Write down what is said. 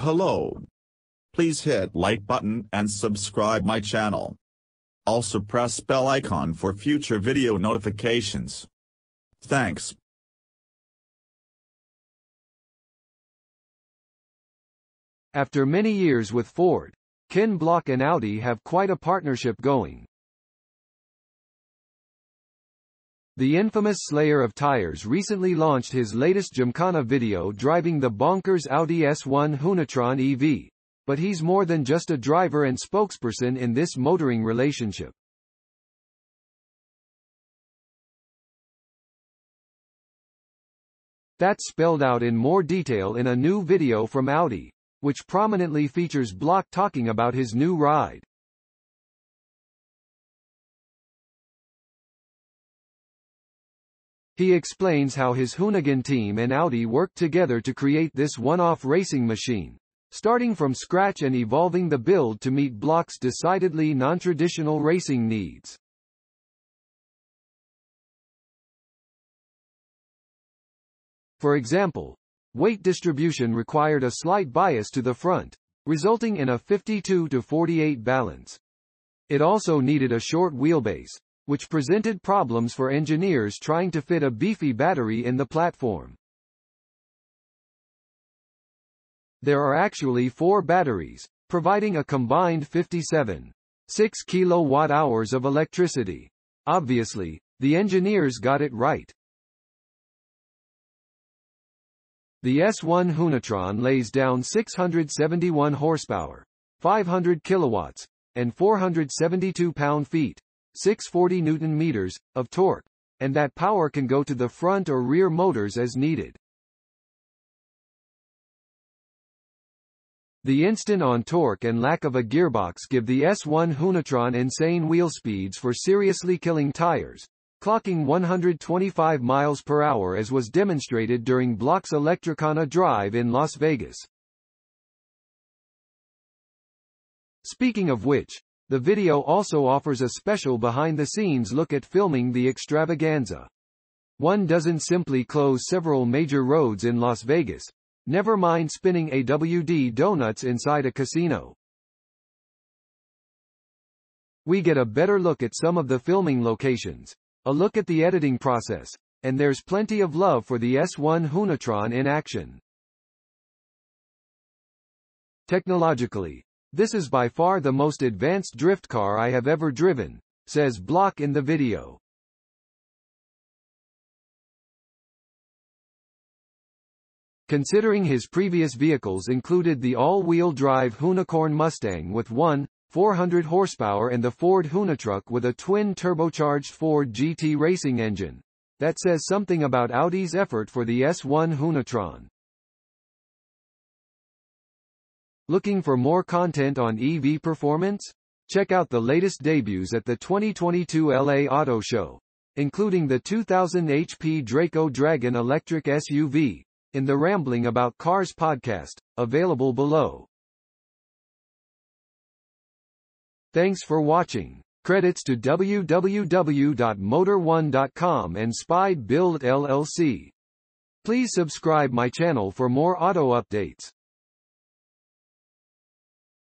Hello. Please hit like button and subscribe my channel. Also press bell icon for future video notifications. Thanks. After many years with Ford, Ken Block and Audi have quite a partnership going. The infamous Slayer of Tires recently launched his latest Gymkhana video driving the bonkers Audi S1 Hoonitron EV, but he's more than just a driver and spokesperson in this motoring relationship. That's spelled out in more detail in a new video from Audi, which prominently features Block talking about his new ride. He explains how his Hoonigan team and Audi worked together to create this one-off racing machine, starting from scratch and evolving the build to meet Block's decidedly non-traditional racing needs. For example, weight distribution required a slight bias to the front, resulting in a 52-48 balance. It also needed a short wheelbase, which presented problems for engineers trying to fit a beefy battery in the platform. There are actually 4 batteries, providing a combined 57.6 kilowatt-hours of electricity. Obviously, the engineers got it right. The S1 Hoonitron lays down 671 horsepower, 500 kilowatts, and 472 pound-feet. 640 Newton-meters, of torque, and that power can go to the front or rear motors as needed. The instant-on torque and lack of a gearbox give the S1 Hoonitron insane wheel speeds for seriously killing tires, clocking 125 miles per hour as was demonstrated during Block's Electrikhana drive in Las Vegas. Speaking of which, the video also offers a special behind-the-scenes look at filming the extravaganza. One doesn't simply close several major roads in Las Vegas, never mind spinning AWD donuts inside a casino. We get a better look at some of the filming locations, a look at the editing process, and there's plenty of love for the S1 Hoonitron in action. Technologically, this is by far the most advanced drift car I have ever driven, says Block in the video. Considering his previous vehicles included the all-wheel drive Hoonicorn Mustang with 1.4 horsepower and the Ford Hunatruck with a twin-turbocharged Ford GT racing engine, that says something about Audi's effort for the S1 Hoonitron. Looking for more content on EV performance? Check out the latest debuts at the 2022 LA Auto Show, including the 2000 HP Draco Dragon electric SUV, in the Rambling About Cars podcast, available below. Thanks for watching. Credits to www.motor1.com and Spied Build LLC. Please subscribe my channel for more auto updates.